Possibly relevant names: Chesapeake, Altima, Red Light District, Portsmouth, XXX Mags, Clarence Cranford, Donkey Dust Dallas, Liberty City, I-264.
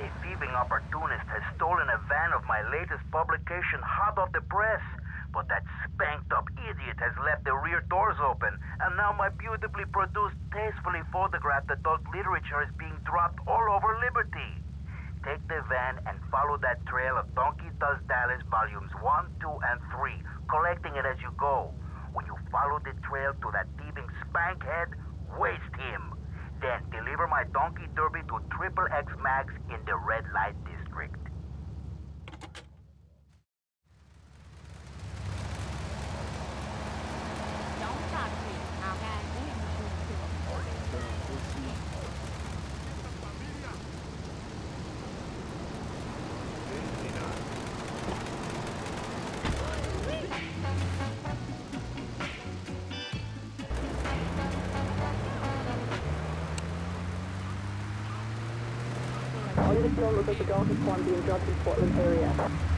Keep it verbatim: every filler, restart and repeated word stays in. A thieving opportunist has stolen a van of my latest publication hot off the press. But that spanked-up idiot has left the rear doors open, and now my beautifully produced, tastefully photographed adult literature is being dropped all over Liberty. Take the van and follow that trail of Donkey Dust Dallas volumes one, two, and three, collecting it as you go. When you follow the trail to that thieving spankhead, waste him. Then deliver my donkey derby to triple X Mags in the Red Light District. All units know, Liberty Golf is one being drugged in Portland area.